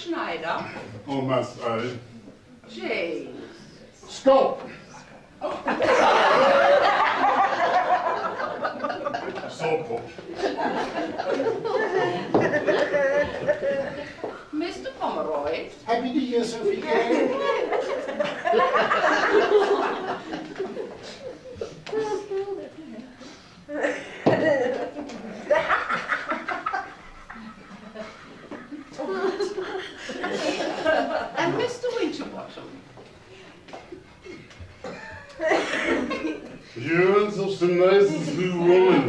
Schneider. Oh, must I? James. Stop! Oh. Stop. Mr. Pomeroy. Happy New Year, Sophie. And Mr. Winterbottom. You're such a nice little woman.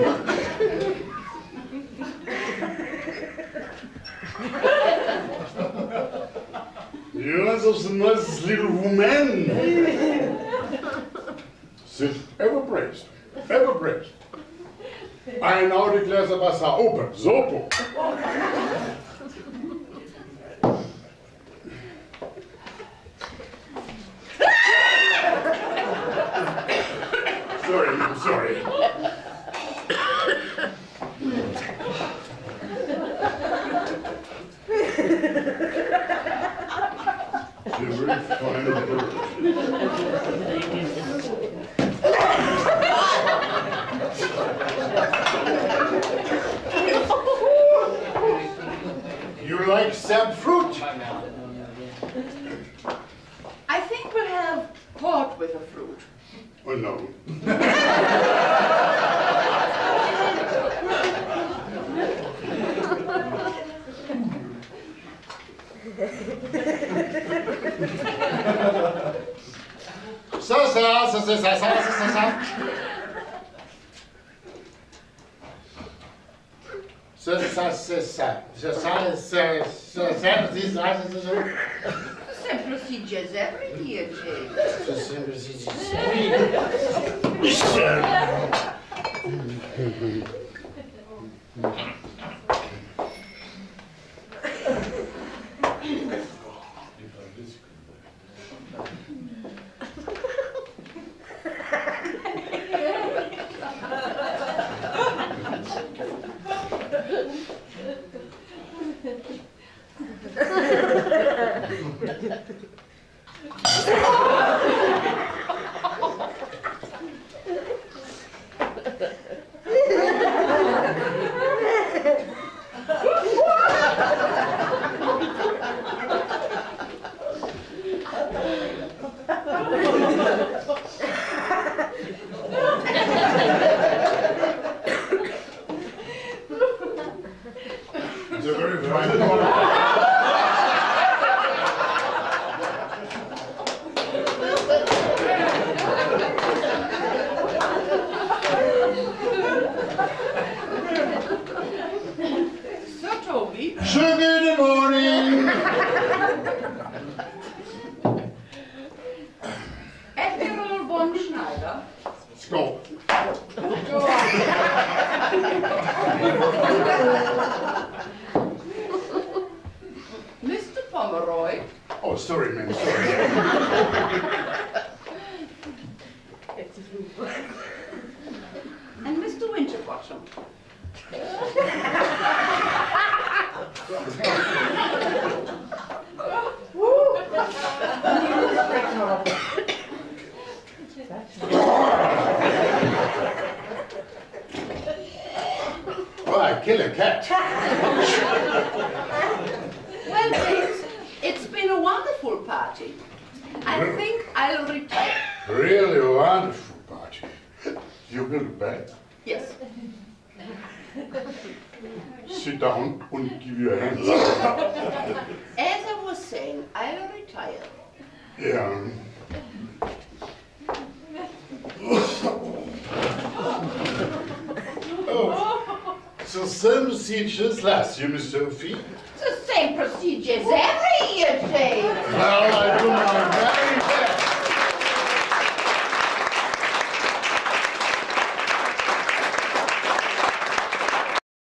You're such a nice little woman. Sit ever praised, ever praised. I now declare the bazaar open. Zopo. Sorry. You're very fine bird. You like some fruit? I think we'll have port with the fruit. Oh, no. Mr. Sophie? The same procedure as every year, James. Well, I do my very